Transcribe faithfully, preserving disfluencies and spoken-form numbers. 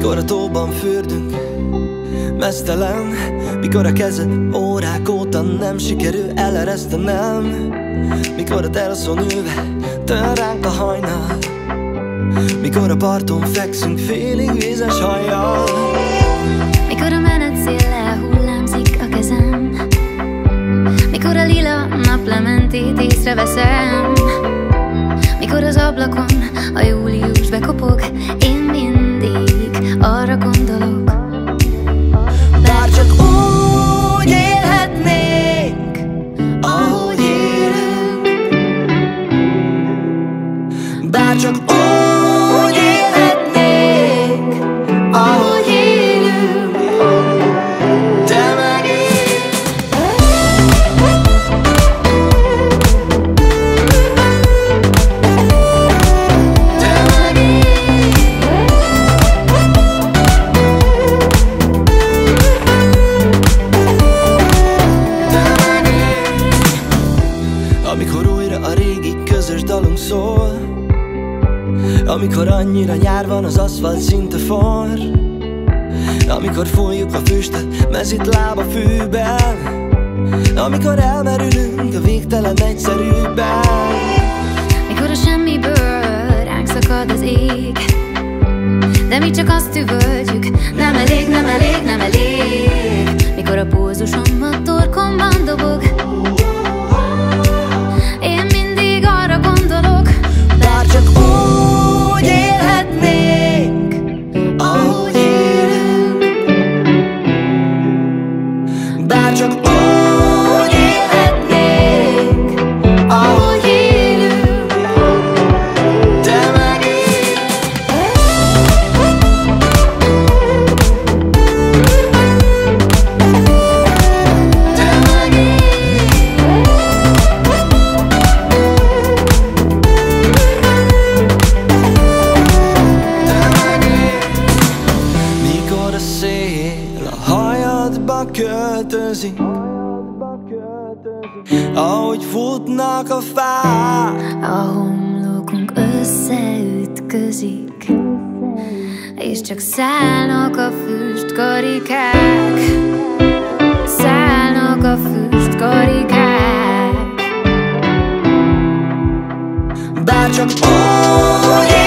Mikor a tóban fürdünk, meztelen, mikor a kezed órák óta nem sikerül eleresztenem, mikor a teraszon ülve tör ránk a hajnal, mikor a parton fekszünk félig vízes hajjal, mikor a menet széllel hullámzik a kezem, mikor a lila naplementét észreveszem, mikor az ablakon a július bekopog, én mindig arra gondolok. Bár csak úgy élhetnék, ahogy élünk. Bár csak úgy élhetnék, ahogy élünk. Te meg én. Te meg én. Te meg én. Amikor újra a régi közös dalunk szól, amikor annyira nyár van, az aszfalt szinte forr, amikor fújjuk a füstet, mezit láb a fűben, amikor elmerülünk a végtelen egyszerűben, mikor a semmiből ránk szakad az ég, de mi csak azt üvöltjük, nem elég, nem elég, nem elég. Mikor a pulzusom a torkomban dobog, én mindig arra gondolok. Bár csak úgy élhetnék, ahogy élünk. Bár csak úgy élhetnék, ahogy élünk. Te meg én. Te meg én. Költözik, ahogy futnak a fák, a homlokunk összeütközik, és csak szállnak a füstkarikák, szállnak a füstkarikák. Bár csak úgy